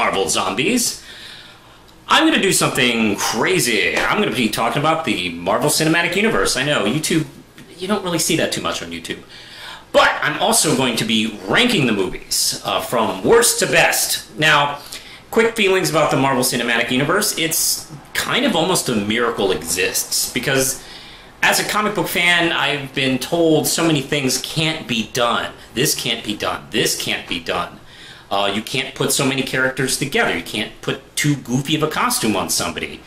Marvel zombies, I'm going to do something crazy. I'm going to be talking about the Marvel Cinematic Universe. I know, YouTube, you don't really see that too much on YouTube. But I'm also going to be ranking the movies from worst to best. Now, quick feelings about the Marvel Cinematic Universe. It's kind of almost a miracle exists, because as a comic book fan, I've been told so many things can't be done. This can't be done. This can't be done. You can't put so many characters together. You can't put too goofy of a costume on somebody.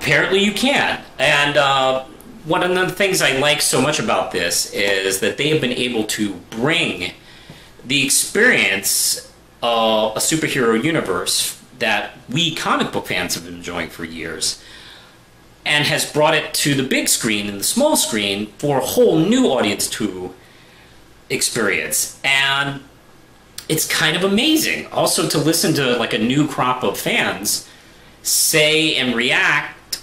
Apparently you can. And one of the things I like so much about this is that they have been able to bring the experience of a superhero universe that we comic book fans have been enjoying for years, and has brought it to the big screen and the small screen for a whole new audience to experience. And it's kind of amazing also to listen to like a new crop of fans say and react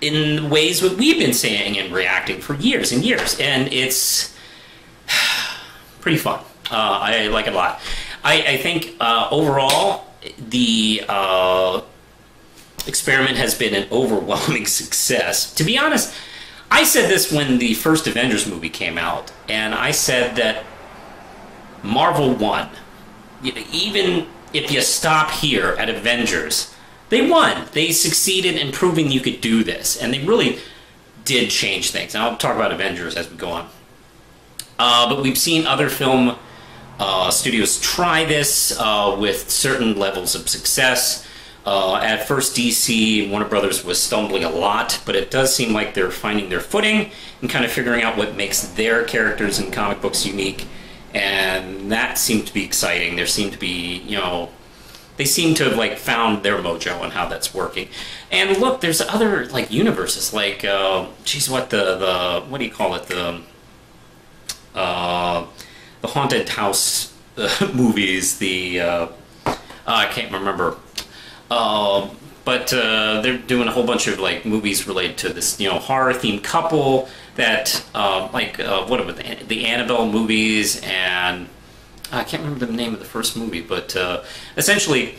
in ways that we've been saying and reacting for years and years. And it's pretty fun. I like it a lot. I think overall the experiment has been an overwhelming success. To be honest, I said this when the first Avengers movie came out, and I said that Marvel won. Even if you stop here at Avengers, they won. They succeeded in proving you could do this, and they really did change things. And I'll talk about Avengers as we go on. But we've seen other film studios try this with certain levels of success. At first, DC and Warner Brothers was stumbling a lot, but it does seem like they're finding their footing and kind of figuring out what makes their characters in comic books unique, and that seemed to be exciting. There seemed to be, you know, they seem to have like found their mojo on how that's working. And look, there's other like universes, like the haunted house movies. I can't remember. But they're doing a whole bunch of like movies related to this, you know, horror-themed couple that, what about the Annabelle movies, and I can't remember the name of the first movie, but essentially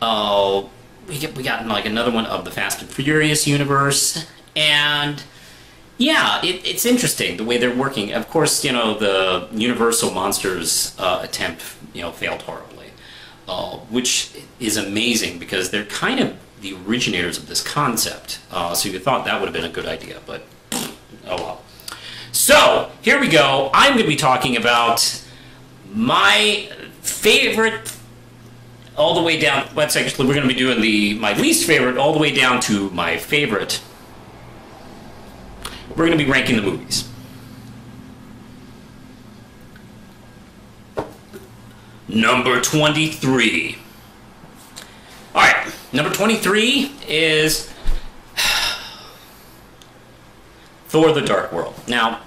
we got like another one of the Fast and Furious universe, and yeah, it's interesting the way they're working. Of course, you know, the Universal Monsters attempt, you know, failed horribly. Which is amazing because they're kind of the originators of this concept. So you thought that would have been a good idea, but oh well. So here we go. I'm going to be talking about my favorite all the way down. Let's actually, we're going to be doing my least favorite all the way down to my favorite. We're going to be ranking the movies. Number 23. All right, number 23 is Thor: The Dark World. Now,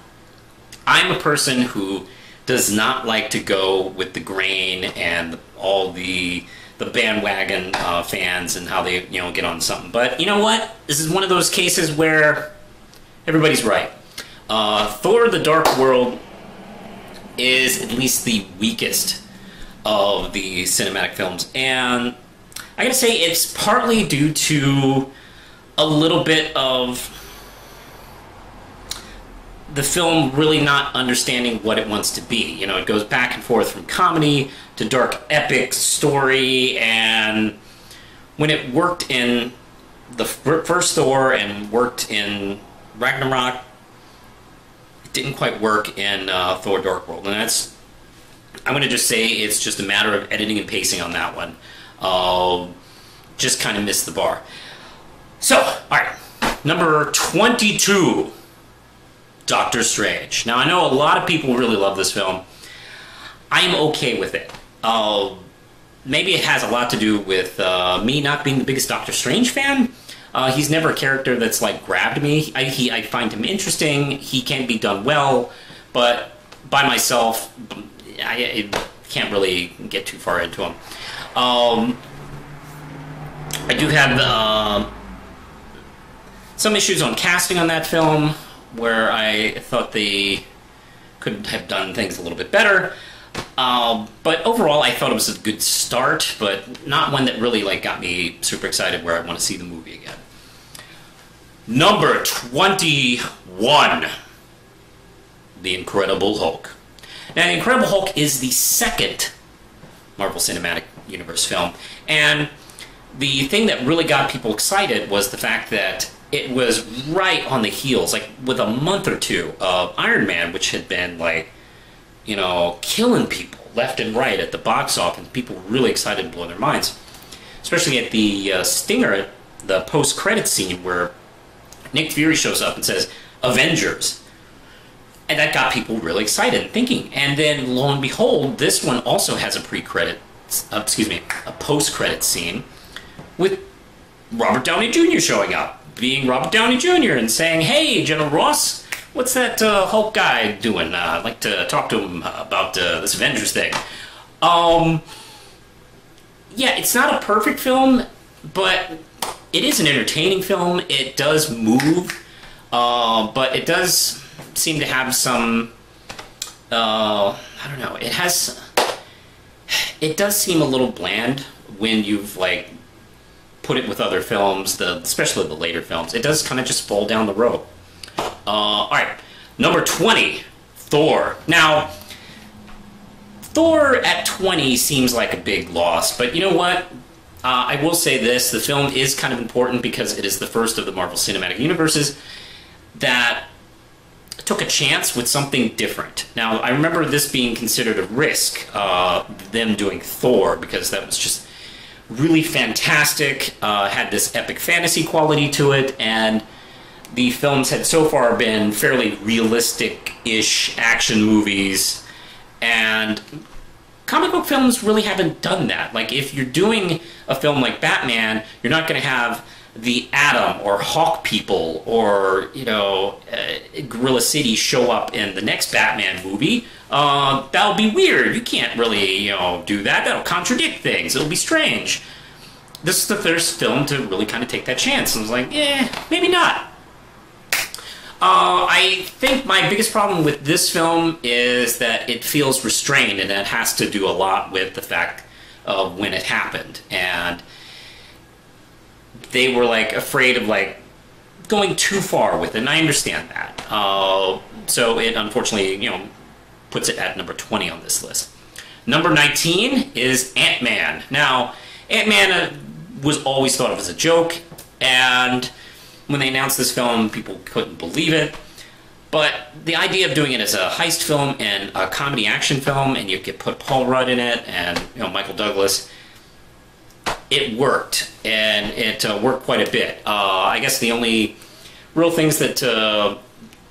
I'm a person who does not like to go with the grain and all the bandwagon fans and how they, you know, get on something. But you know what? This is one of those cases where everybody's right. Thor: The Dark World is at least the weakest of the cinematic films, and I gotta say it's partly due to a little bit of the film really not understanding what it wants to be. You know, it goes back and forth from comedy to dark epic story, and when it worked in the first Thor and worked in Ragnarok, it didn't quite work in Thor: Dark World, and that's, I'm going to just say it's just a matter of editing and pacing on that one. Just kind of missed the bar. So, alright, number 22, Doctor Strange. Now, I know a lot of people really love this film. I'm okay with it. Maybe it has a lot to do with me not being the biggest Doctor Strange fan. He's never a character that's, like, grabbed me. I find him interesting. He can be done well, but by myself, I can't really get too far into him. I do have some issues on casting on that film, where I thought they could have done things a little bit better. But overall, I thought it was a good start, but not one that really like got me super excited where I want to see the movie again. Number 21, The Incredible Hulk. Now, The Incredible Hulk is the second Marvel Cinematic Universe film, and the thing that really got people excited was the fact that it was right on the heels, like with a month or two of Iron Man, which had been like, you know, killing people left and right at the box office. People were really excited and blowing their minds, especially at the stinger, the post-credit scene where Nick Fury shows up and says, "Avengers." And that got people really excited and thinking. And then, lo and behold, this one also has a pre-credit, a post-credit scene with Robert Downey Jr. showing up, being Robert Downey Jr. and saying, "Hey, General Ross, what's that Hulk guy doing? I'd like to talk to him about this Avengers thing." Yeah, it's not a perfect film, but it is an entertaining film. It does move, but it does seem to have some, I don't know, it does seem a little bland when you've, like, put it with other films, especially the later films. It does kind of just fall down the road. All right, number 20, Thor. Now, Thor at 20 seems like a big loss, but you know what? I will say this, the film is kind of important because it is the first of the Marvel Cinematic Universes that took a chance with something different. Now, I remember this being considered a risk, them doing Thor, because that was just really fantastic, had this epic fantasy quality to it, and the films had so far been fairly realistic-ish action movies, and comic book films really haven't done that. Like, if you're doing a film like Batman, you're not going to have the Atom or Hawk people or, you know, Gorilla City show up in the next Batman movie. That'll be weird. You can't really, you know, do that. That'll contradict things. It'll be strange. This is the first film to really kind of take that chance. And I was like, eh, maybe not. I think my biggest problem with this film is that it feels restrained, and that has to do a lot with the fact of when it happened. And they were, like, afraid of, like, going too far with it, and I understand that. So it, unfortunately, you know, puts it at number 20 on this list. Number 19 is Ant-Man. Now, Ant-Man was always thought of as a joke, and when they announced this film, people couldn't believe it. But the idea of doing it as a heist film and a comedy action film, and you could put Paul Rudd in it and, you know, Michael Douglas, it worked, and it worked quite a bit. I guess the only real things that,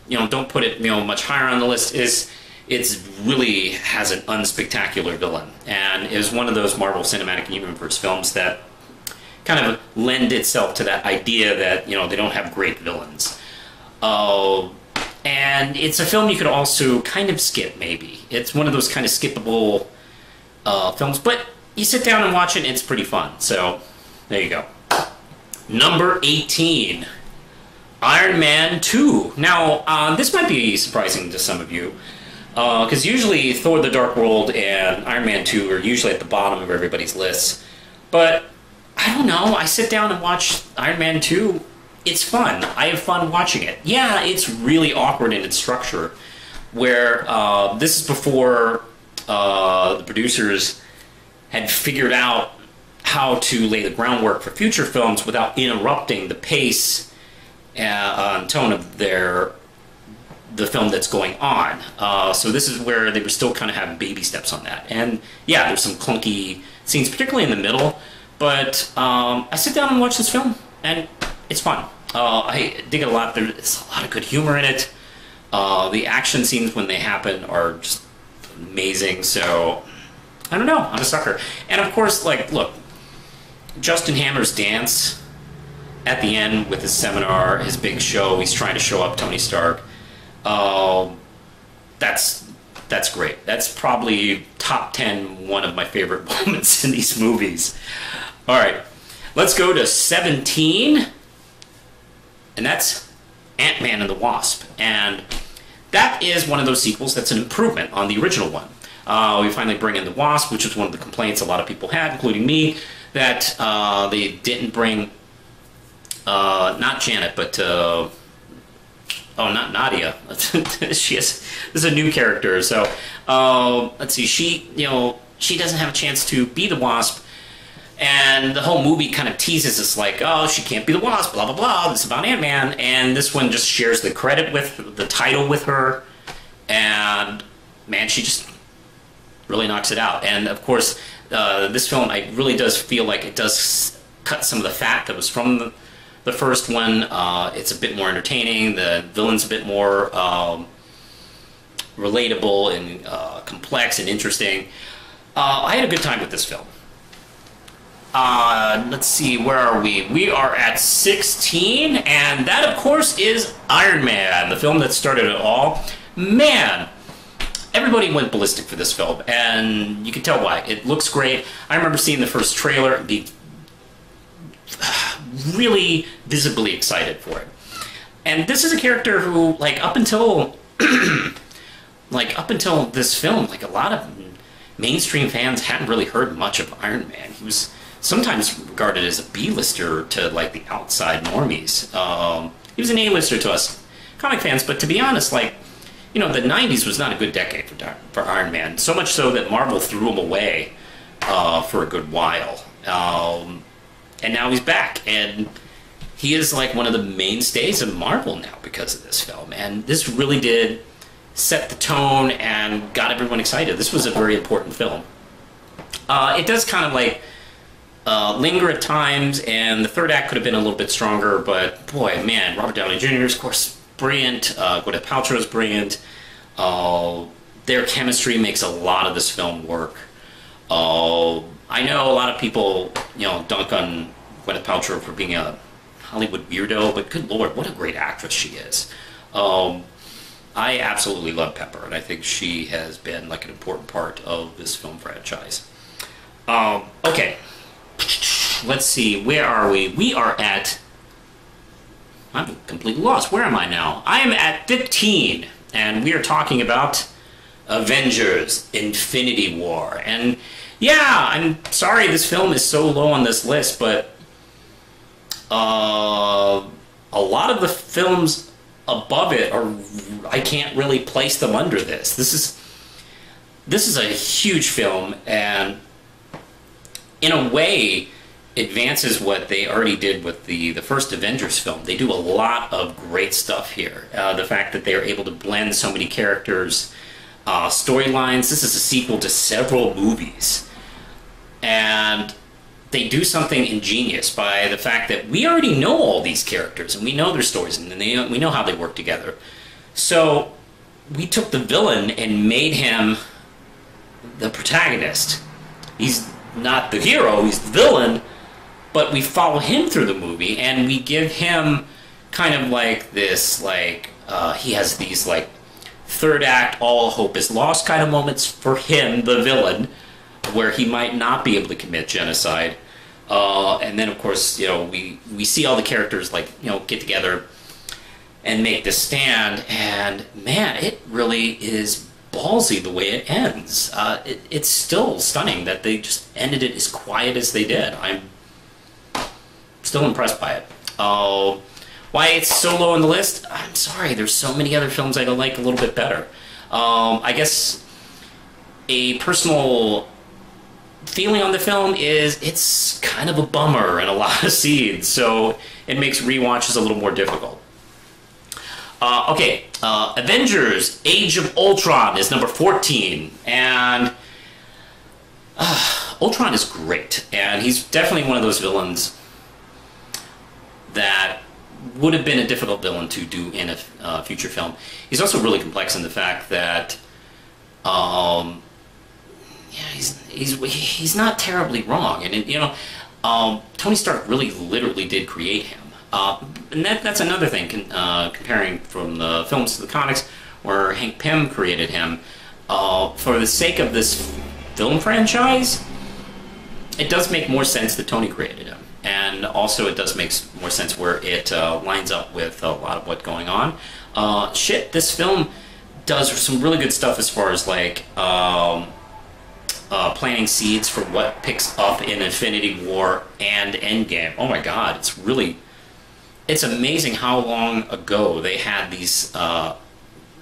you know, don't put it, you know, much higher on the list is it really has an unspectacular villain, and is one of those Marvel Cinematic Universe films that kind of lend itself to that idea that, you know, they don't have great villains. And it's a film you could also kind of skip, maybe. It's one of those kind of skippable films, but you sit down and watch it, and it's pretty fun. So, there you go. Number 18, Iron Man 2. Now, this might be surprising to some of you, because usually Thor: The Dark World and Iron Man 2 are usually at the bottom of everybody's lists. But, I don't know, I sit down and watch Iron Man 2. It's fun. I have fun watching it. Yeah, it's really awkward in its structure, where this is before the producers had figured out how to lay the groundwork for future films without interrupting the pace and tone of the film that's going on. So this is where they were still kind of having baby steps on that. And yeah, there's some clunky scenes, particularly in the middle, but I sit down and watch this film, and it's fun. I dig it a lot. There's a lot of good humor in it. The action scenes when they happen are just amazing, so I don't know, I'm a sucker. And of course, like, look, Justin Hammer's dance at the end with his seminar, his big show, he's trying to show up Tony Stark. That's great. That's probably top 10, one of my favorite moments in these movies. All right, let's go to 17, and that's Ant-Man and the Wasp. And that is one of those sequels that's an improvement on the original one. We finally bring in the Wasp, which is one of the complaints a lot of people had, including me, that they didn't bring, not Janet, but, not Nadia. This is a new character, so, let's see, she doesn't have a chance to be the Wasp, and the whole movie kind of teases us like, oh, she can't be the Wasp, blah, blah, blah, this is about Ant-Man, and this one just shares the credit with, the title with her, and, man, she just really knocks it out. And of course, this film, I really does feel like it does cut some of the fat that was from the first one. It's a bit more entertaining, the villain's a bit more relatable and complex and interesting. I had a good time with this film. Let's see, where are we? We are at 16, and that of course is Iron Man, the film that started it all. Man, everybody went ballistic for this film, and you can tell why. It looks great. I remember seeing the first trailer, being really visibly excited for it. And this is a character who, like, up until this film, like, a lot of mainstream fans hadn't really heard much of Iron Man. He was sometimes regarded as a B-lister to, like, the outside normies. He was an A-lister to us comic fans, but to be honest, like, you know, the 90s was not a good decade for Iron Man, so much so that Marvel threw him away for a good while. And now he's back, and he is like one of the mainstays of Marvel now because of this film. And this really did set the tone and got everyone excited. This was a very important film. It does kind of like linger at times, and the third act could have been a little bit stronger, but boy, man, Robert Downey Jr.'s, of course, brilliant. Gwyneth Paltrow's brilliant. Their chemistry makes a lot of this film work. I know a lot of people, you know, dunk on Gwyneth Paltrow for being a Hollywood weirdo, but good lord, what a great actress she is. I absolutely love Pepper, and I think she has been like an important part of this film franchise. Okay, let's see, where are we? We are at, I'm completely lost. Where am I now? I am at 15, and we are talking about Avengers: Infinity War. And yeah, I'm sorry this film is so low on this list, but a lot of the films above it are, I can't really place them under this. This is a huge film, and in a way advances what they already did with the first Avengers film. They do a lot of great stuff here. The fact that they are able to blend so many characters, storylines. This is a sequel to several movies. And they do something ingenious by the fact that we already know all these characters, and we know their stories, and we know how they work together. So we took the villain and made him the protagonist. He's not the hero, he's the villain, but we follow him through the movie, and we give him kind of like this, like, he has these, like, third act, all hope is lost kind of moments for him, the villain, where he might not be able to commit genocide. And then, of course, you know, we see all the characters, like, you know, get together and make this stand, and, man, it really is ballsy the way it ends. It's still stunning that they just ended it as quiet as they did. I'm still impressed by it. Why it's so low on the list? I'm sorry, there's so many other films I like a little bit better. I guess a personal feeling on the film is it's kind of a bummer in a lot of scenes, so it makes rewatches a little more difficult. Okay, Avengers: Age of Ultron is number 14, and Ultron is great, and he's definitely one of those villains that would have been a difficult villain to do in a future film. He's also really complex in the fact that, yeah, he's not terribly wrong, and you know, Tony Stark really literally did create him, and that's another thing. Comparing from the films to the comics, where Hank Pym created him, for the sake of this film franchise, it does make more sense that Tony created him. And also it does make more sense where it lines up with a lot of what's going on. Shit, this film does some really good stuff as far as like planting seeds for what picks up in Infinity War and Endgame. Oh my God, it's really, it's amazing how long ago they had these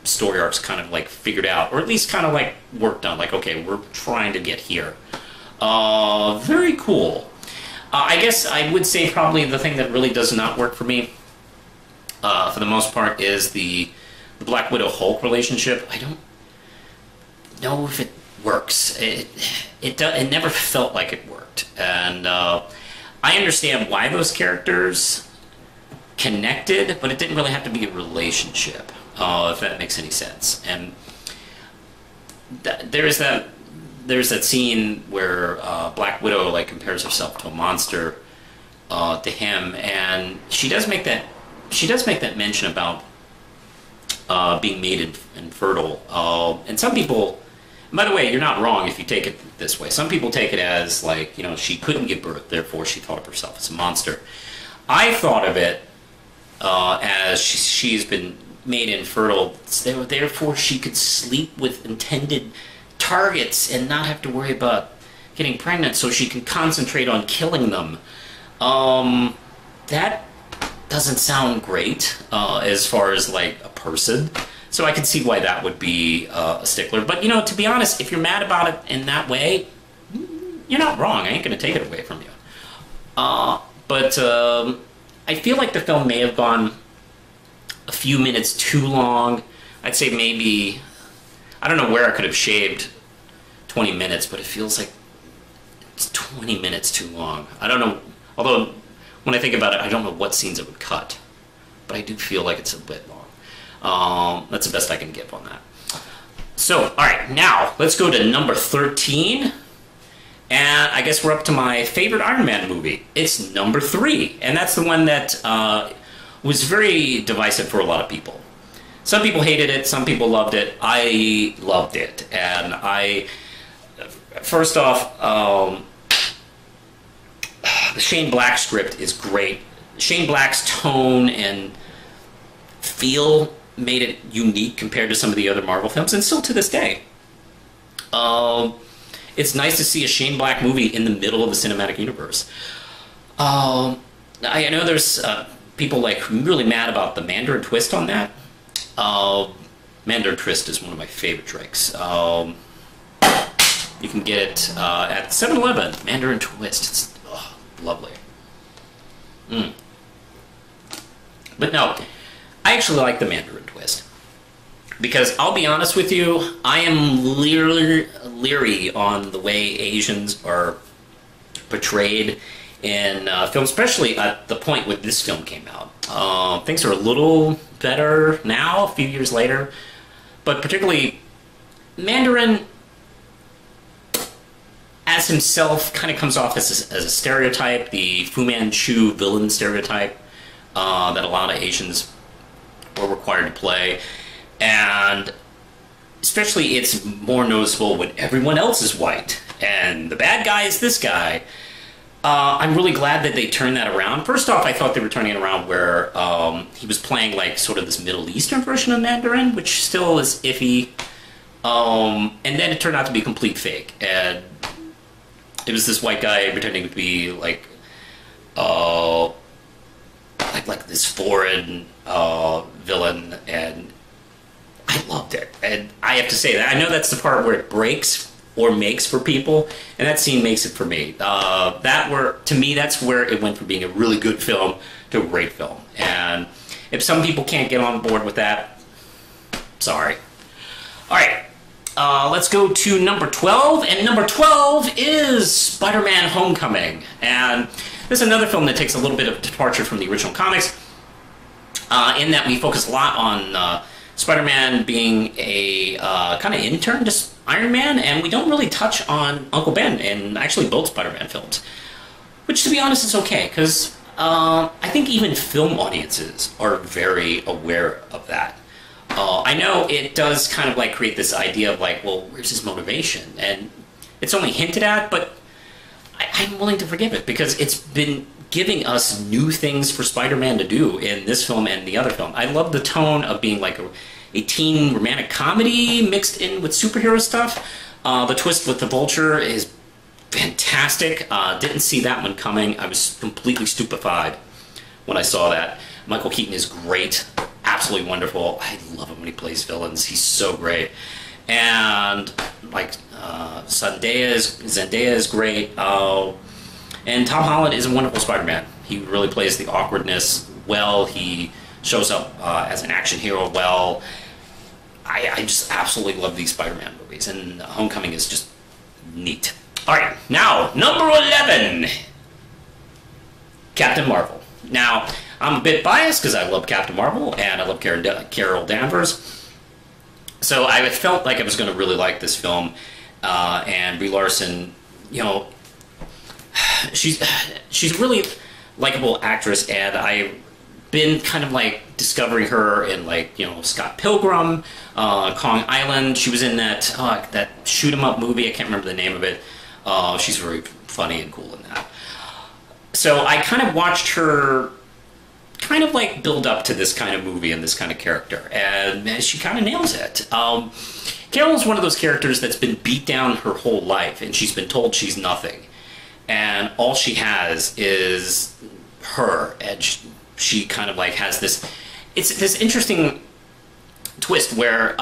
story arcs kind of like figured out, or at least kind of like worked on, like, okay, we're trying to get here. Very cool. I guess I would say probably the thing that really does not work for me, for the most part, is the Black Widow-Hulk relationship. I don't know if it works. It never felt like it worked. And I understand why those characters connected, but it didn't really have to be a relationship, if that makes any sense. And there's that scene where Black Widow like compares herself to a monster, to him, and she does make that mention about being made infertile. And some people, by the way, you're not wrong if you take it this way. Some people take it as like, you know, she couldn't give birth, therefore she thought of herself as a monster. I thought of it as she's been made infertile, so therefore she could sleep with intended targets and not have to worry about getting pregnant, so she can concentrate on killing them. That doesn't sound great as far as like a person, so I can see why that would be a stickler. But you know, to be honest, if you're mad about it in that way, you're not wrong. I ain't gonna take it away from you. But I feel like the film may have gone a few minutes too long. I'd say maybe, I don't know where I could have shaved 20 minutes, but it feels like it's 20 minutes too long. I don't know, although when I think about it, I don't know what scenes it would cut, but I do feel like it's a bit long. That's the best I can give on that. So, all right, now let's go to number 13. And I guess we're up to my favorite Iron Man movie. It's number 3, and that's the one that was very divisive for a lot of people. Some people hated it, some people loved it. I loved it, and I, first off, the Shane Black script is great. Shane Black's tone and feel made it unique compared to some of the other Marvel films, and still to this day. It's nice to see a Shane Black movie in the middle of the cinematic universe. I know there's people like really mad about the Mandarin twist on that. Mandarin twist is one of my favorite tricks. You can get it at 7-Eleven. Mandarin twist. It's lovely. But no, I actually like the Mandarin twist, because I'll be honest with you, I am leery on the way Asians are portrayed in films, especially at the point when this film came out. Things are a little better now, a few years later, but particularly Mandarin as himself kind of comes off as a stereotype, the Fu Manchu villain stereotype that a lot of Asians were required to play. And especially it's more noticeable when everyone else is white and the bad guy is this guy. I'm really glad that they turned that around. First off, I thought they were turning it around where he was playing like sort of this Middle Eastern version of Mandarin, which still is iffy. And then it turned out to be complete fake. And it was this white guy pretending to be like this foreign villain, and I loved it. And I have to say that I know that's the part where it breaks or makes for people, and that scene makes it for me. To me, that's where it went from being a really good film to a great film. And if some people can't get on board with that, sorry. All right, let's go to number 12, and number 12 is Spider-Man: Homecoming. And this is another film that takes a little bit of departure from the original comics, in that we focus a lot on Spider-Man being a kind of intern to Iron Man, and we don't really touch on Uncle Ben in actually both Spider-Man films, which to be honest is okay, because I think even film audiences are very aware of that. I know it does kind of like create this idea of like, well, where's his motivation? And it's only hinted at, but I'm willing to forgive it, because it's been giving us new things for Spider-Man to do in this film and the other film. I love the tone of being like a a teen romantic comedy mixed in with superhero stuff. The twist with the Vulture is fantastic. Didn't see that one coming. I was completely stupefied when I saw that. Michael Keaton is great, absolutely wonderful. I love him when he plays villains. He's so great. And like Zendaya is great. And Tom Holland is a wonderful Spider-Man. He really plays the awkwardness well. He shows up as an action hero well. I just absolutely love these Spider-Man movies, and Homecoming is just neat. All right, now number 11, Captain Marvel. Now, I'm a bit biased because I love Captain Marvel and I love Carol Danvers, so I felt like I was going to really like this film. And Brie Larson, you know, she's a really likable actress, and I've been kind of like discovering her in, like, you know, Scott Pilgrim, Kong Island. She was in that that shoot 'em up movie. I can't remember the name of it. She's very funny and cool in that. So I kind of watched her kind of like build up to this kind of movie and this kind of character, and she kind of nails it. Carol is one of those characters that's been beat down her whole life, and she's been told she's nothing, and all she has is her, and she kind of like has this, it's this interesting twist where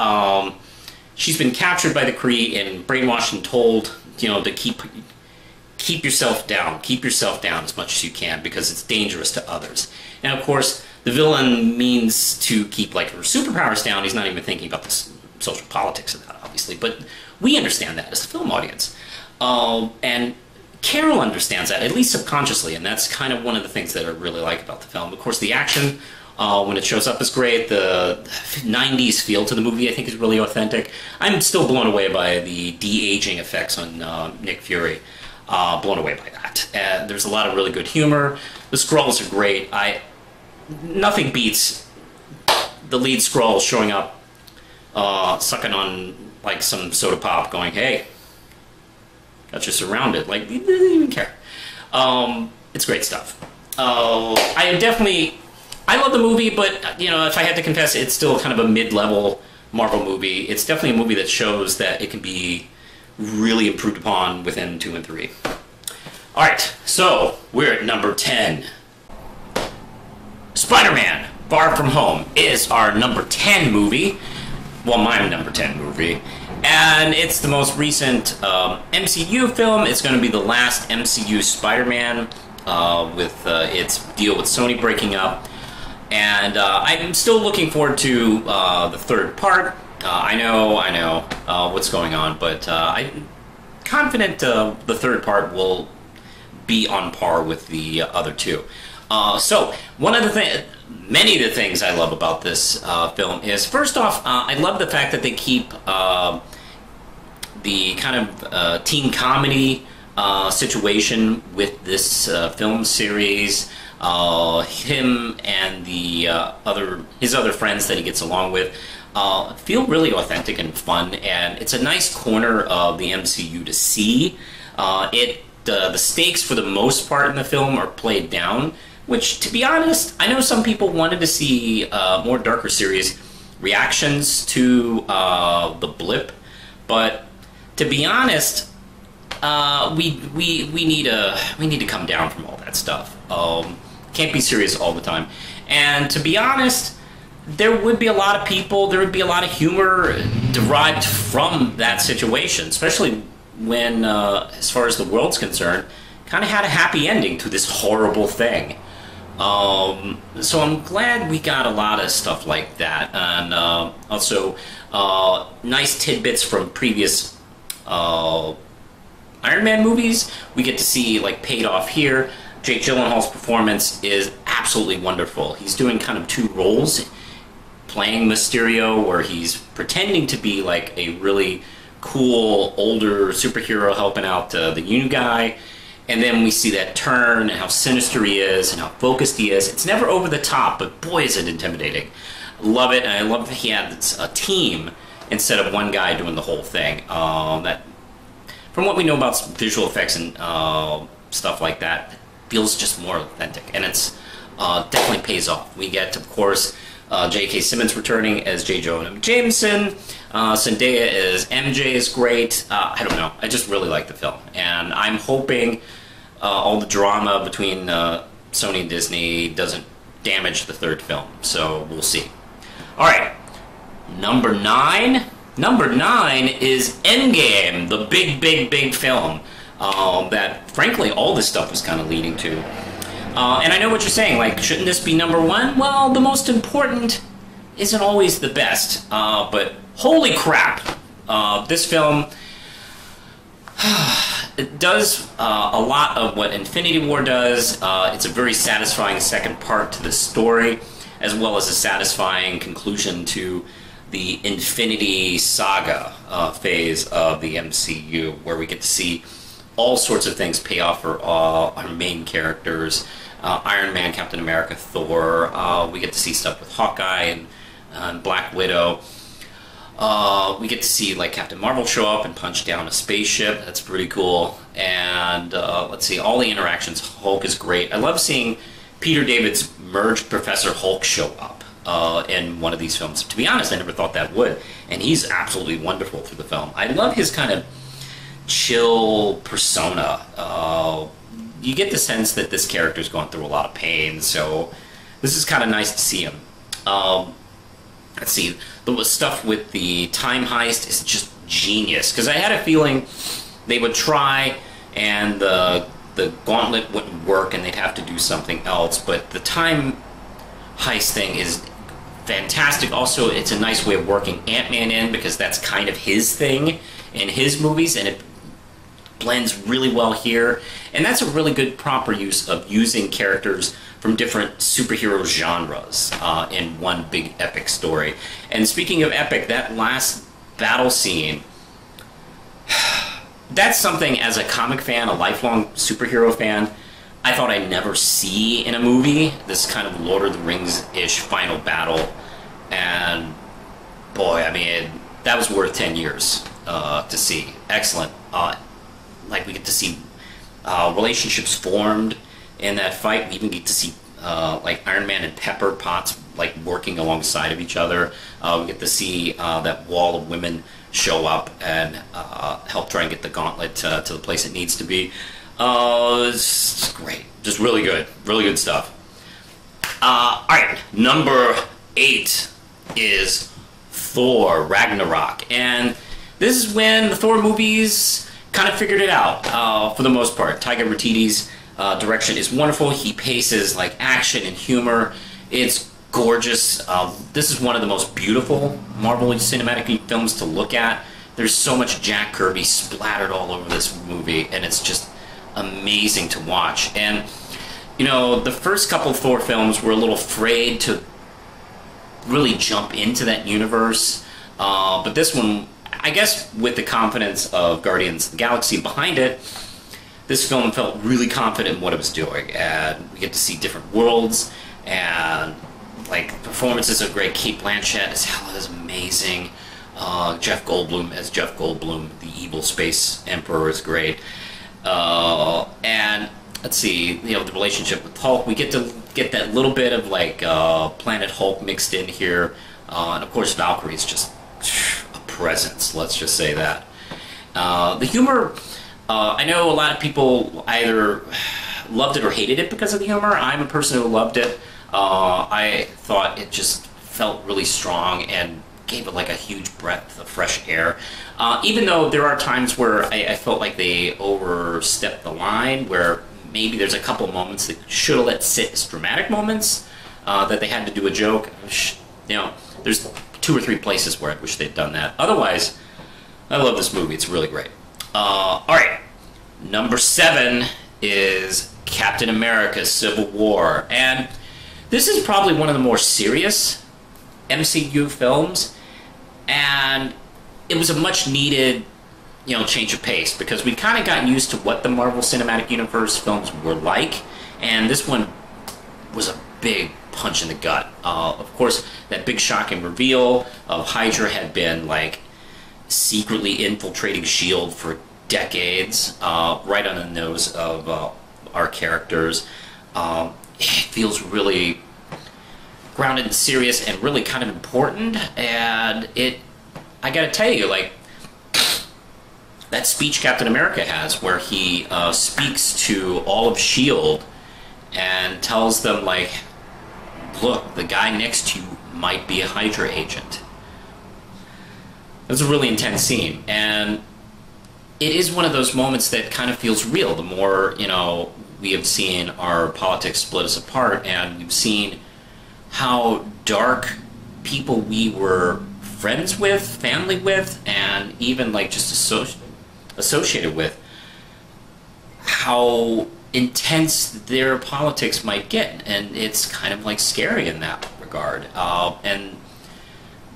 she's been captured by the Kree and brainwashed and told, you know, to keep yourself down. Keep yourself down as much as you can because it's dangerous to others. And of course, the villain means to keep, like, her superpowers down. He's not even thinking about the social politics of that, obviously. But we understand that as the film audience. And Carol understands that, at least subconsciously. And that's kind of one of the things that I really like about the film. Of course, the action, when it shows up, is great. The 90s feel to the movie, I think, is really authentic. I'm still blown away by the de-aging effects on Nick Fury. Blown away by that. There's a lot of really good humor. The Skrulls are great. Nothing beats the lead Skrull showing up, sucking on like some soda pop, going, "Hey, got you surrounded." Like, they didn't even care. It's great stuff. I love the movie, but, you know, if I had to confess, it's still kind of a mid-level Marvel movie. It's definitely a movie that shows that it can be really improved upon within 2 and 3. All right, so we're at number 10. Spider-Man: Far From Home is our number 10 movie. Well, my number 10 movie, and it's the most recent MCU film. It's going to be the last MCU Spider-Man with its deal with Sony breaking up, and I'm still looking forward to the third part. I know what's going on, but I'm confident the third part will be on par with the other two. So, many of the things I love about this film is, first off, I love the fact that they keep the kind of teen comedy situation with this film series. Him and the his other friends that he gets along with feel really authentic and fun, and it's a nice corner of the MCU to see. The stakes for the most part in the film are played down, which, to be honest, I know some people wanted to see more darker series reactions to the blip, but to be honest, we need to come down from all that stuff. Can't be serious all the time, and to be honest, there would be a lot of humor derived from that situation, especially when, as far as the world's concerned, kind of had a happy ending to this horrible thing. So I'm glad we got a lot of stuff like that, and also nice tidbits from previous Iron Man movies. We get to see, like, paid off here. Jake Gyllenhaal's performance is absolutely wonderful. He's doing kind of two roles, playing Mysterio, where he's pretending to be like a really cool older superhero helping out the new guy, and then we see that turn and how sinister he is and how focused he is. It's never over the top, but boy, is it intimidating. Love it, and I love that he had a team instead of one guy doing the whole thing. That, from what we know about visual effects and stuff like that, feels just more authentic, and it's definitely pays off. We get, of course, J.K. Simmons returning as J. Jonah Jameson. Zendaya as MJ is great. I don't know. I just really like the film. And I'm hoping all the drama between Sony and Disney doesn't damage the third film. So we'll see. All right. Number 9. Number 9 is Endgame, the big film that, frankly, all this stuff was kind of leading to. And I know what you're saying, like, shouldn't this be number 1? Well, the most important isn't always the best, but holy crap, this film it does a lot of what Infinity War does. It's a very satisfying second part to the story, as well as a satisfying conclusion to the Infinity Saga phase of the MCU, where we get to see all sorts of things pay off for our main characters. Iron Man, Captain America, Thor. We get to see stuff with Hawkeye and Black Widow. We get to see, like, Captain Marvel show up and punch down a spaceship. That's pretty cool. And let's see, all the interactions. Hulk is great. I love seeing Peter David's merged Professor Hulk show up in one of these films. To be honest, I never thought that would. And he's absolutely wonderful through the film. I love his kind of chill persona. You get the sense that this character's gone through a lot of pain, so this is kind of nice to see him. Let's see, the stuff with the time heist is just genius, because I had a feeling they would try and the gauntlet wouldn't work and they'd have to do something else, but the time heist thing is fantastic. Also, it's a nice way of working Ant-Man in, because that's kind of his thing in his movies, and it blends really well here. And that's a really good proper use of using characters from different superhero genres in one big epic story. And speaking of epic, that last battle scene, that's something as a comic fan, a lifelong superhero fan, I thought I'd never see in a movie, this kind of Lord of the Rings-ish final battle. And boy, I mean, that was worth 10 years to see. Excellent. Like, we get to see relationships formed in that fight. We even get to see like Iron Man and Pepper Potts like working alongside of each other. We get to see that wall of women show up and help try and get the gauntlet to the place it needs to be. It's great, just really good stuff. All right, number 8 is Thor: Ragnarok, and this is when the Thor movies kind of figured it out for the most part. Taika Waititi's direction is wonderful. He paces like action and humor. It's gorgeous. This is one of the most beautiful Marvel Cinematic films to look at. There's so much Jack Kirby splattered all over this movie, and it's just amazing to watch. And you know, the first couple of Thor films were a little afraid to really jump into that universe, but this one, I guess with the confidence of Guardians of the Galaxy behind it, this film felt really confident in what it was doing. And we get to see different worlds, and like performances of great Kate Blanchett as Hela is amazing. Jeff Goldblum as Jeff Goldblum, the evil space emperor, is great. And let's see, you know, the relationship with Hulk. We get to get that little bit of like Planet Hulk mixed in here, and of course Valkyrie is just presence, let's just say that. The humor, I know a lot of people either loved it or hated it because of the humor. I'm a person who loved it. I thought it just felt really strong and gave it like a huge breath of fresh air. Even though there are times where I felt like they overstepped the line, where maybe there's a couple moments that should have let sit as dramatic moments, that they had to do a joke. You know, there's 2 or 3 places where I wish they'd done that. Otherwise, I love this movie. It's really great. All right. Number 7 is Captain America: Civil War. And this is probably one of the more serious MCU films. And it was a much needed, you know, change of pace, because we kind of gotten used to what the Marvel Cinematic Universe films were like. And this one was a big punch in the gut. Of course, that big shocking reveal of Hydra had been like secretly infiltrating S.H.I.E.L.D. for decades, right on the nose of our characters. It feels really grounded and serious and really kind of important. And it, I gotta tell you, like, that speech Captain America has where he speaks to all of S.H.I.E.L.D. and tells them, like, look, the guy next to you might be a Hydra agent. That's a really intense scene, and it is one of those moments that kind of feels real. The more, you know, we have seen our politics split us apart, and we've seen how dark people we were friends with, family with, and even like just associated with, how intense their politics might get, and it's kind of like scary in that regard. And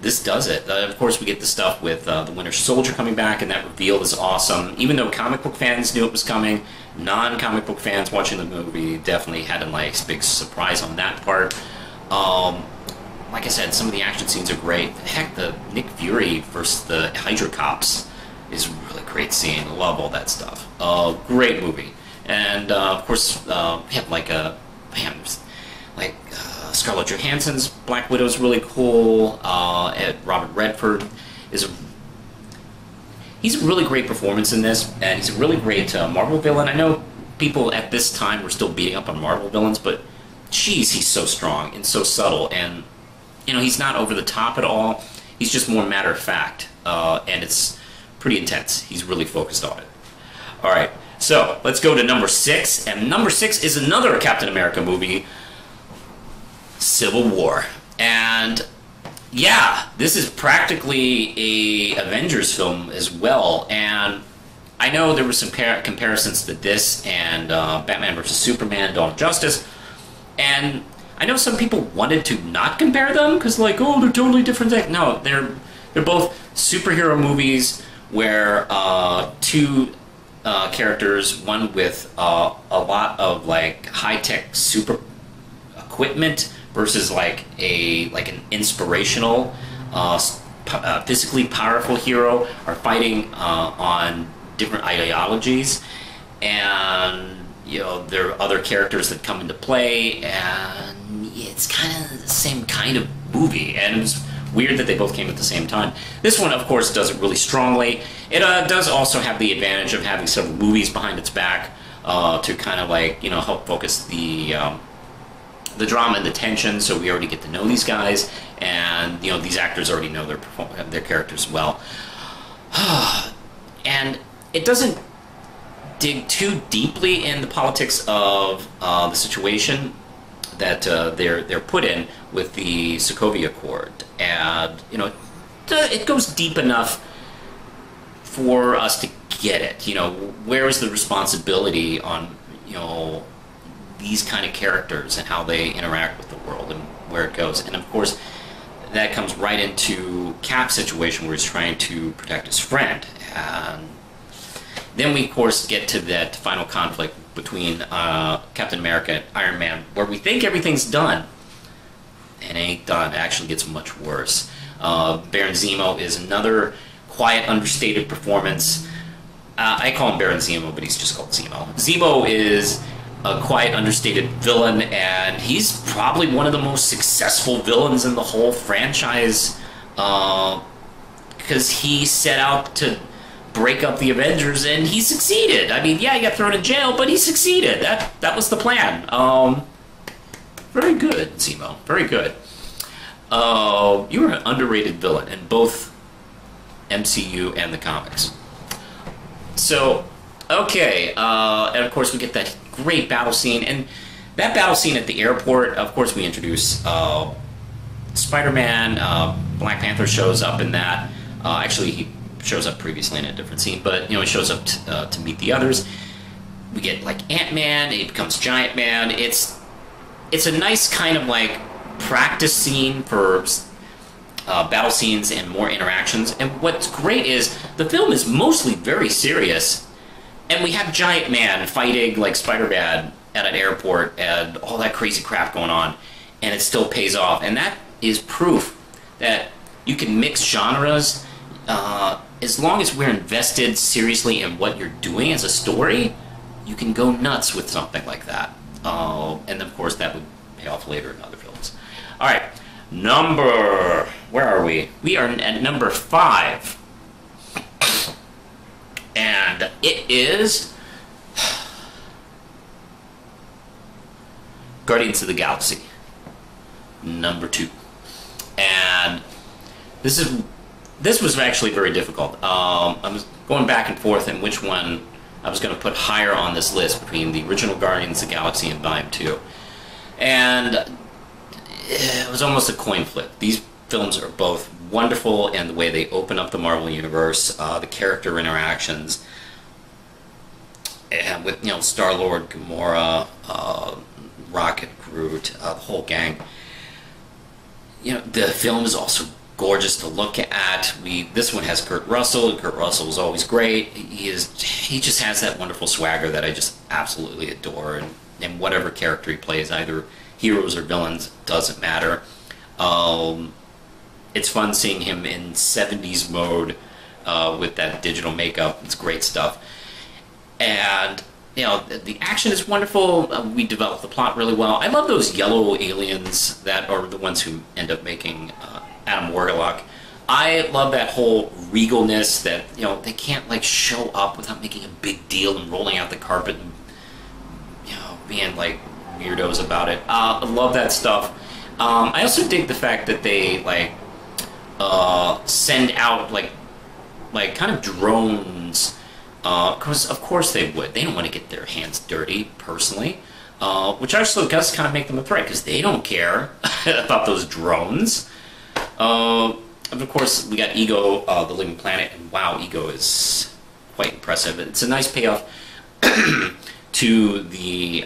this does it. Of course, we get the stuff with the Winter Soldier coming back, and that reveal is awesome. Even though comic book fans knew it was coming, non-comic book fans watching the movie definitely had a like big surprise on that part. Like I said, some of the action scenes are great. Heck, the Nick Fury versus the Hydra cops is a really great scene. Love all that stuff. Great movie. And of course, we have like a Scarlett Johansson's Black Widow is really cool. Robert Redford is he's a really great performance in this, and he's a really great Marvel villain. I know people at this time were still beating up on Marvel villains, but geez, he's so strong and so subtle, and you know, he's not over the top at all. He's just more matter of fact, and it's pretty intense. He's really focused on it. All right. So, let's go to number 6, and number 6 is another Captain America movie, Civil War. And, yeah, this is practically a Avengers film as well, and I know there were some comparisons to this and Batman vs. Superman, Dawn of Justice, and I know some people wanted to not compare them, because, like, oh, they're totally different things. No, they're both superhero movies where two characters, one with a lot of like high-tech super equipment versus like an inspirational, physically powerful hero, are fighting on different ideologies, and you know there are other characters that come into play, and it's kind of the same kind of movie, and it was weird that they both came at the same time. This one, of course, does it really strongly. It does also have the advantage of having several movies behind its back to kind of like, you know, help focus the drama and the tension. So we already get to know these guys, and you know these actors already know their characters well. And it doesn't dig too deeply in the politics of the situation that they're put in with the Sokovia Accord, and you know it goes deep enough for us to get it. You know, where is the responsibility on, you know, these kind of characters and how they interact with the world and where it goes. And of course that comes right into Cap's situation where he's trying to protect his friend, and then we of course get to that final conflict between Captain America and Iron Man, where we think everything's done, and it ain't done. It actually gets much worse. Baron Zemo is another quiet, understated performance. I call him Baron Zemo, but he's just called Zemo. Zemo is a quiet, understated villain, and he's probably one of the most successful villains in the whole franchise, because he set out to break up the Avengers, and he succeeded. I mean, yeah, he got thrown in jail, but he succeeded. That was the plan. Very good, Zemo. Very good. You were an underrated villain in both MCU and the comics. So, okay, and of course we get that great battle scene, and that battle scene at the airport, of course we introduce Spider-Man. Black Panther shows up in that. Actually, he shows up previously in a different scene, but you know he shows up to meet the others. We get like Ant-Man, he becomes Giant Man. It's a nice kind of like practice scene for battle scenes and more interactions. And what's great is the film is mostly very serious, and we have Giant Man fighting like Spider-Man at an airport and all that crazy crap going on, and it still pays off. And that is proof that you can mix genres. As long as we're invested seriously in what you're doing as a story, you can go nuts with something like that. And of course that would pay off later in other films. All right, number, where are we? We are at number 5. And it is Guardians of the Galaxy, number 2. And this was actually very difficult. I was going back and forth in which one I was going to put higher on this list between the original Guardians of the Galaxy and Volume 2. And it was almost a coin flip. These films are both wonderful in the way they open up the Marvel Universe, the character interactions, and with, you know, Star-Lord, Gamora, Rocket, Groot, the whole gang. You know, the film is also gorgeous to look at. This one has Kurt Russell, and Kurt Russell is always great. He just has that wonderful swagger that I just absolutely adore, and whatever character he plays, either heroes or villains, doesn't matter. It's fun seeing him in 70s mode with that digital makeup. It's great stuff. And, you know, the action is wonderful. We develop the plot really well. I love those yellow aliens that are the ones who end up making Adam Warlock. I love that whole regalness that, you know, they can't, like, show up without making a big deal and rolling out the carpet and, you know, being, like, weirdos about it. I love that stuff. I also dig the fact that they, like, send out, like kind of drones, because of course they would. They don't want to get their hands dirty, personally, which actually does kind of make them a threat, because they don't care about those drones. And of course, we got Ego, the Living Planet, and wow, Ego is quite impressive. It's a nice payoff to the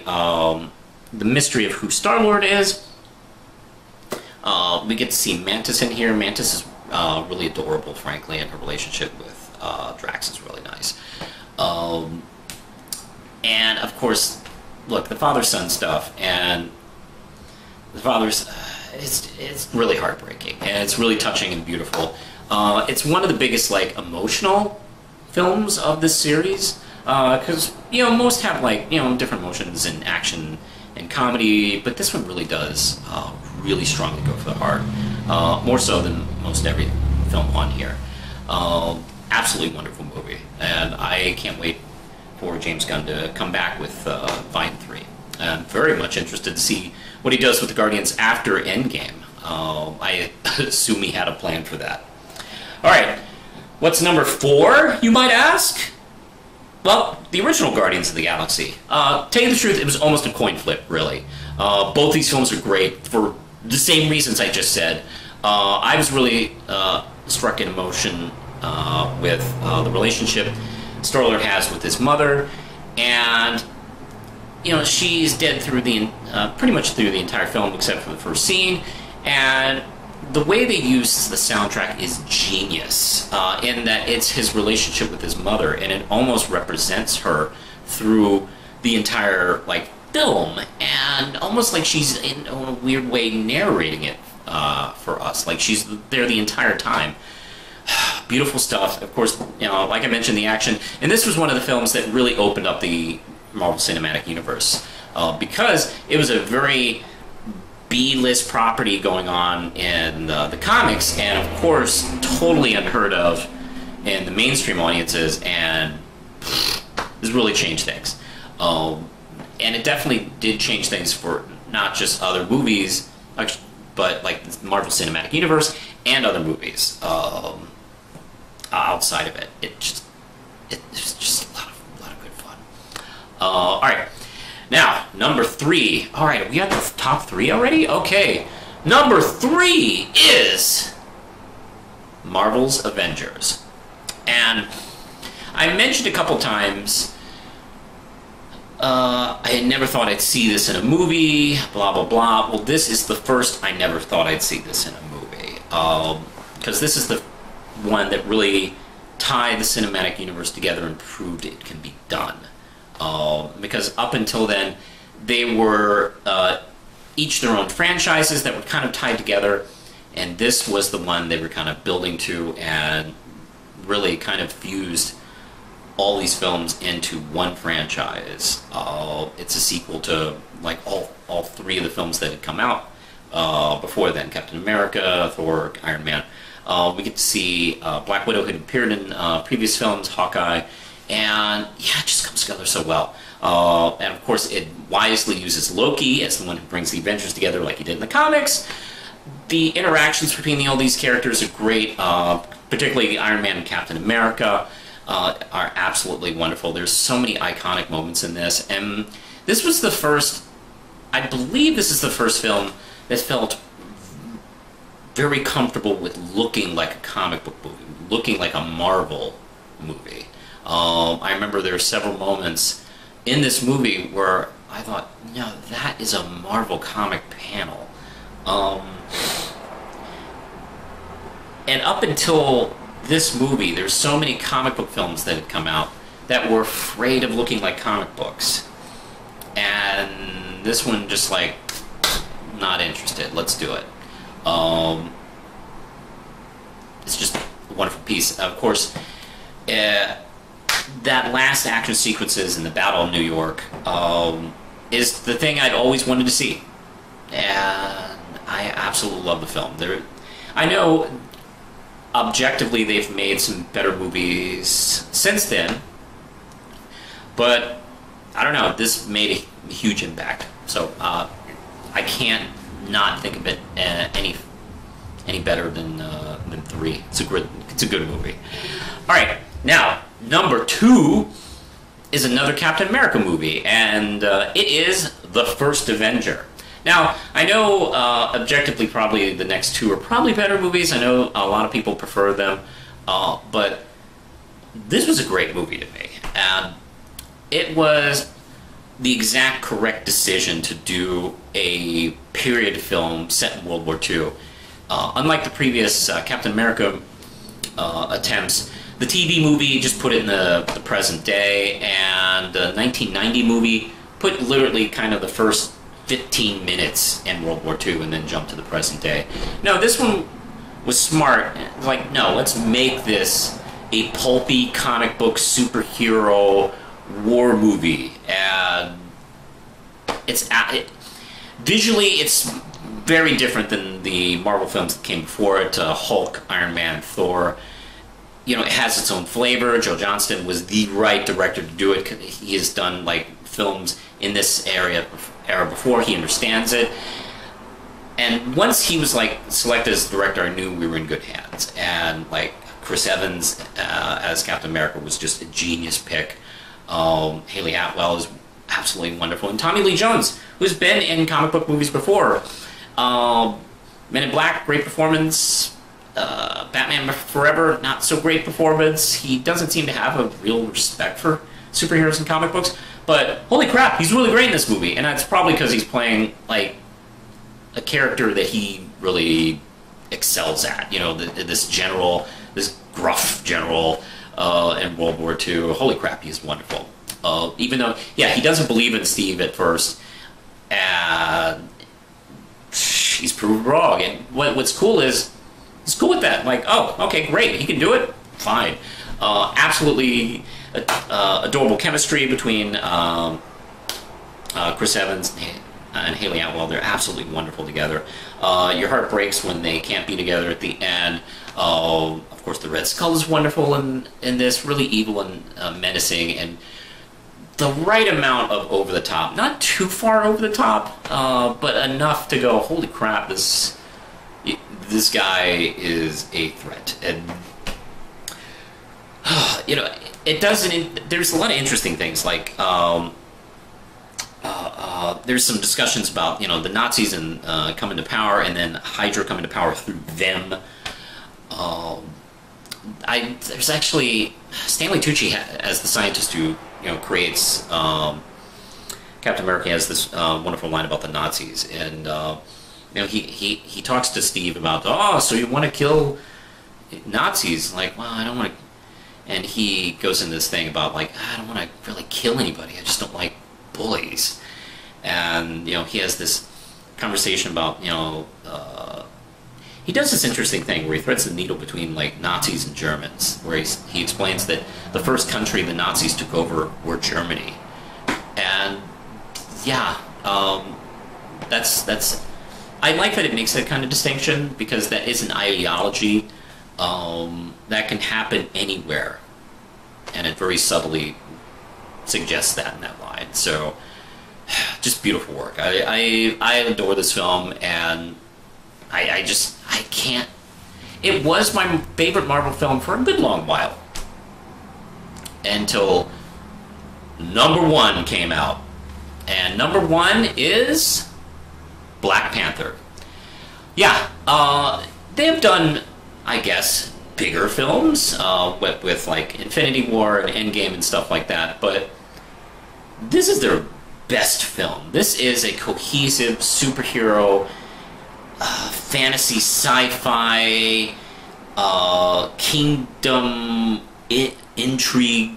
mystery of who Star-Lord is. We get to see Mantis in here. Mantis is really adorable, frankly, and her relationship with Drax is really nice. And, of course, look, the father-son stuff, and the father's... It's really heartbreaking, and it's really touching and beautiful. It's one of the biggest, like, emotional films of this series, because, you know, most have, like, you know, different emotions and action and comedy, but this one really does really strongly go for the heart, more so than most every film on here. Absolutely wonderful movie, and I can't wait for James Gunn to come back with Volume 3. I'm very much interested to see what he does with the Guardians after Endgame. I assume he had a plan for that. All right, what's number 4, you might ask? Well, the original Guardians of the Galaxy. Tell you the truth, it was almost a coin flip, really. Both these films are great for the same reasons I just said. I was really struck in emotion with the relationship Star-Lord has with his mother, and you know, she's dead through the pretty much through the entire film except for the first scene, and the way they use the soundtrack is genius in that it's his relationship with his mother, and it almost represents her through the entire, like, film, and almost like she's in a weird way narrating it for us, like she's there the entire time. Beautiful stuff. Of course, you know, like I mentioned, the action, and this was one of the films that really opened up the Marvel Cinematic Universe, because it was a very B-list property going on in the comics, and of course totally unheard of in the mainstream audiences, and this really changed things. And it definitely did change things for not just other movies, but like the Marvel Cinematic Universe and other movies outside of it. It's just a lot of good fun. All right, now number 3. All right, we got the top 3 already. Okay, number 3 is Marvel's Avengers, and I mentioned a couple times I never thought I'd see this in a movie. Blah blah blah. Well, this is the first I never thought I'd see this in a movie, because this is the one that really tied the cinematic universe together and proved it can be done. Because up until then, they were each their own franchises that were kind of tied together, and this was the one they were kind of building to and really kind of fused all these films into one franchise. It's a sequel to like all three of the films that had come out before then: Captain America, Thor, Iron Man. We get to see Black Widow had appeared in previous films, Hawkeye, and yeah, it just comes together so well. And of course, it wisely uses Loki as the one who brings the Avengers together, like he did in the comics. The interactions between all these characters are great, particularly Iron Man and Captain America are absolutely wonderful. There's so many iconic moments in this, and this was the first, I believe this is the first film that felt very comfortable with looking like a comic book movie, looking like a Marvel movie. I remember there were several moments in this movie where I thought, no, that is a Marvel comic panel. And up until this movie, there's so many comic book films that had come out that were afraid of looking like comic books. And this one just like, not interested, let's do it. It's just a wonderful piece. Of course, that last action sequences in the Battle of New York is the thing I'd always wanted to see. And I absolutely love the film. I know, objectively, they've made some better movies since then, but I don't know, this made a huge impact. So I can't not think of it any better than 3. It's a good movie. All right, now number 2 is another Captain America movie, and it is The First Avenger. Now I know objectively probably the next two are probably better movies. I know a lot of people prefer them, but this was a great movie to me, and it was the exact correct decision to do a period film set in World War II. Unlike the previous Captain America attempts, the TV movie just put it in the present day, and the 1990 movie put literally kind of the first 15 minutes in World War II and then jumped to the present day. No, this one was smart. Like, no, let's make this a pulpy comic book superhero war movie, and it visually it's very different than the Marvel films that came before it. Hulk, Iron Man, Thor. You know, it has its own flavor. Joe Johnston was the right director to do it. He has done like films in this era before. He understands it, and once he was like selected as director, I knew we were in good hands. And like Chris Evans as Captain America was just a genius pick. Haley Atwell is absolutely wonderful, and Tommy Lee Jones, who's been in comic book movies before. Men in Black, great performance. Batman Forever, not so great performance. He doesn't seem to have a real respect for superheroes in comic books, but holy crap, he's really great in this movie, and that's probably because he's playing like a character that he really excels at. You know, this gruff general. In World War II. Holy crap, he's wonderful. Even though, yeah, he doesn't believe in Steve at first. He's proved wrong. And what's cool is, he's cool with that. Like, oh, okay, great, he can do it? Fine. Absolutely adorable chemistry between Chris Evans and Haley Atwell. They're absolutely wonderful together. Your heart breaks when they can't be together at the end. Of course, the Red Skull is wonderful in this, really evil and menacing, and the right amount of over-the-top. Not too far over-the-top, but enough to go, holy crap, this guy is a threat. And, you know, it doesn't... There's a lot of interesting things, like... there's some discussions about, you know, the Nazis and coming to power, and then Hydra coming to power through them. There's actually Stanley Tucci as the scientist who, you know, creates Captain America, has this wonderful line about the Nazis, and you know, he talks to Steve about, oh, so you want to kill Nazis? Like, well, I don't want to. And he goes into this thing about like, I don't want to really kill anybody. I just don't like bullies. And you know, he has this conversation about, you know. He does this interesting thing where he threads the needle between, like, Nazis and Germans, where he explains that the first country the Nazis took over were Germany. And, yeah, that's... I like that it makes that kind of distinction, because that is an ideology that can happen anywhere. And it very subtly suggests that in that line. So, just beautiful work. I adore this film, and I just, I can't... It was my favorite Marvel film for a good long while. Until #1 came out. And #1 is... Black Panther. Yeah, they've done, I guess, bigger films, with like, Infinity War and Endgame and stuff like that, but this is their best film. This is a cohesive superhero... fantasy, sci-fi, kingdom, intrigue,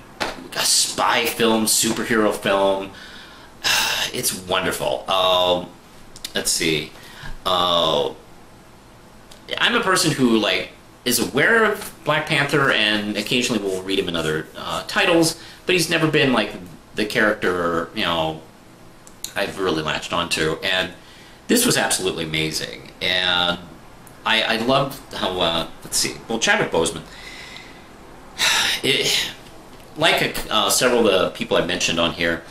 spy film, superhero film. It's wonderful. Let's see. I'm a person who, like, is aware of Black Panther and occasionally will read him in other titles, but he's never been, like, the character, you know, I've really latched onto. And this was absolutely amazing, and I love how, let's see, well, Chadwick Boseman, several of the people I mentioned on here,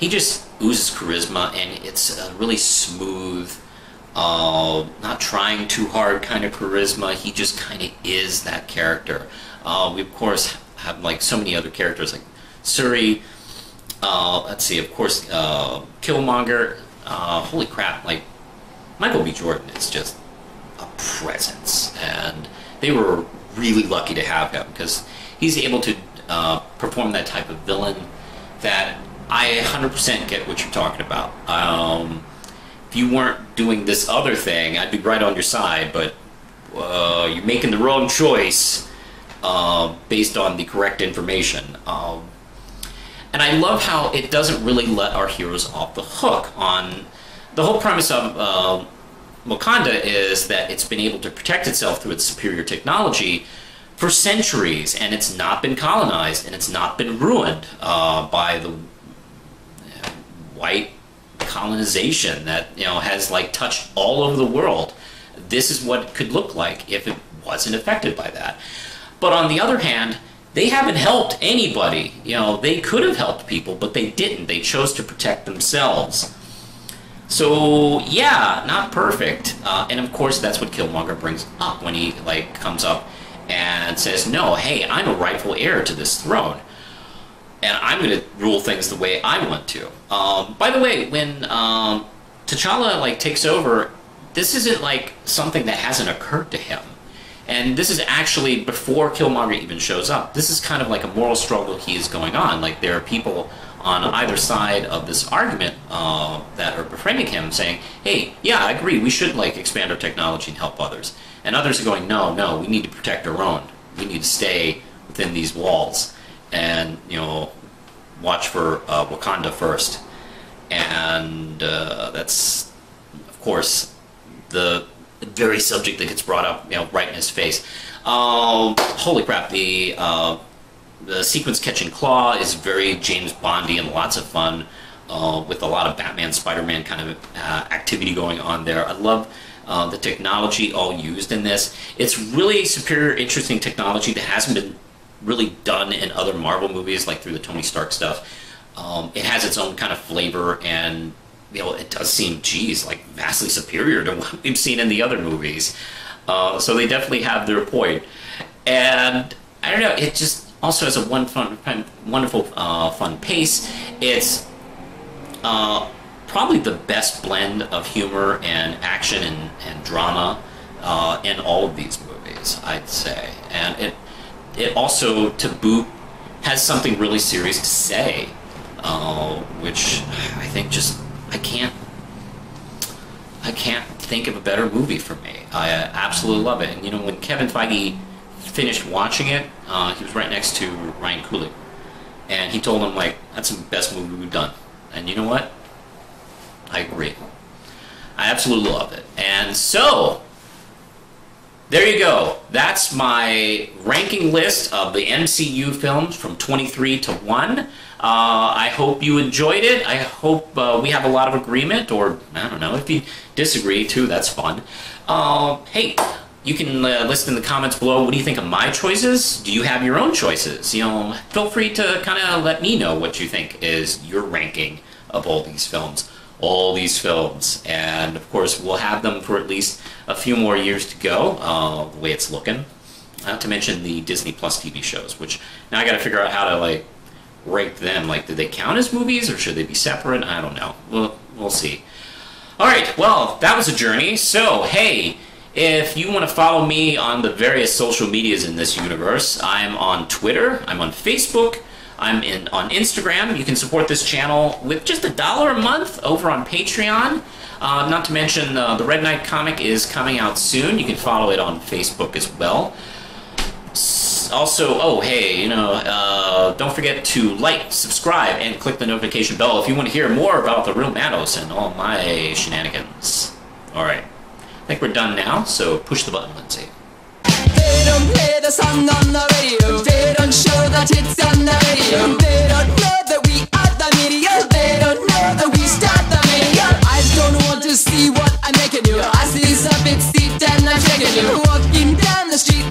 he just oozes charisma, and it's a really smooth, not trying too hard kind of charisma. He just kind of is that character. We, of course, have, like, so many other characters, like Suri, let's see, of course, Killmonger, holy crap, like, Michael B. Jordan is just a presence, and they were really lucky to have him, because he's able to perform that type of villain that I 100% get what you're talking about. If you weren't doing this other thing, I'd be right on your side, but you're making the wrong choice based on the correct information. And I love how it doesn't really let our heroes off the hook on... The whole premise of Wakanda is that it's been able to protect itself through its superior technology for centuries, and it's not been colonized, and it's not been ruined by the white colonization that, you know, has, like, touched all over the world. This is what it could look like if it wasn't affected by that. But on the other hand, they haven't helped anybody. You know, they could have helped people, but they didn't. They chose to protect themselves. So, yeah, not perfect. And, of course, that's what Killmonger brings up when he, like, comes up and says, no, hey, I'm a rightful heir to this throne, and I'm going to rule things the way I want to. By the way, when T'Challa, like, takes over, this isn't, like, something that hasn't occurred to him. And this is actually before Killmonger even shows up. This is kind of like a moral struggle he is going on. Like, there are people on either side of this argument that are befriending him, saying, hey, yeah, I agree, we should, like, expand our technology and help others. And others are going, no, no, we need to protect our own. We need to stay within these walls and, you know, watch for Wakanda first. And that's, of course, the... very subject that gets brought up, you know, right in his face. Holy crap, the sequence Catching Claw is very James Bondy and lots of fun, with a lot of Batman, Spider-Man kind of activity going on there. I love the technology all used in this. It's really superior, interesting technology that hasn't been really done in other Marvel movies, like through the Tony Stark stuff. It has its own kind of flavor, and, you know, it does seem, geez, like, vastly superior to what we've seen in the other movies. So they definitely have their point. And, I don't know, it just also has a wonderful, fun pace. It's probably the best blend of humor and action and drama in all of these movies, I'd say. And it also, to boot, has something really serious to say, which I think just... I can't think of a better movie for me. I absolutely love it. And, you know, when Kevin Feige finished watching it, he was right next to Ryan Coogler, and he told him, like, that's the best movie we've done. And you know what? I agree. I absolutely love it. And so, There you go. That's my ranking list of the MCU films from 23 to 1. I hope you enjoyed it. I hope we have a lot of agreement, or I don't know, if you disagree too, that's fun. Hey, you can list in the comments below, what do you think of my choices? Do you have your own choices? You know, feel free to kind of let me know what you think is your ranking of all these films. And of course we'll have them for at least a few more years to go, the way it's looking. Not to mention the Disney Plus TV shows, which now I gotta figure out how to like rank them. Like, do they count as movies or should they be separate? I don't know. We'll see. Alright, well, that was a journey. So hey, if you want to follow me on the various social medias in this universe, I'm on Twitter, I'm on Facebook, I'm on Instagram. You can support this channel with just $1 a month over on Patreon. Not to mention the Red Knight comic is coming out soon. You can follow it on Facebook as well. Also, oh hey, you know, don't forget to like, subscribe, and click the notification bell if you want to hear more about the real Mandos and all my shenanigans. Alright, I think we're done now, so push the button, Lindsay. They don't play the song on the radio. They don't show that it's on the radio. They don't know that we are the media. They don't know that we start the media. I don't want to see what I'm making you. I see some big seat and I'm shaking you. Walking down the street.